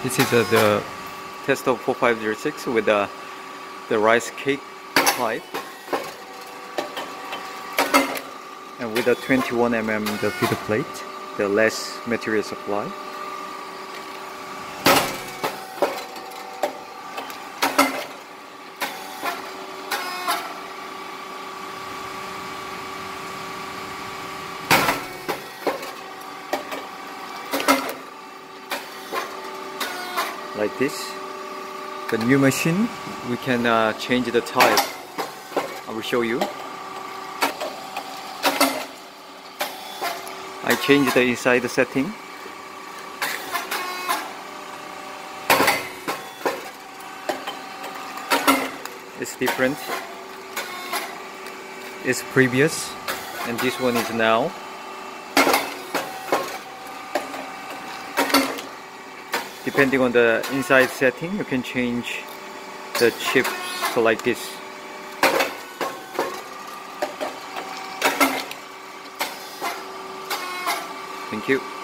This is the Testo 4506 with the rice cake pipe, and with a 21 mm the feeder plate, the less material supply. Like this, the new machine, we can change the type. I will show you. I changed the inside setting. It's different. It's previous, and this one is now. Depending on the inside setting, you can change the chips, so like this. Thank you.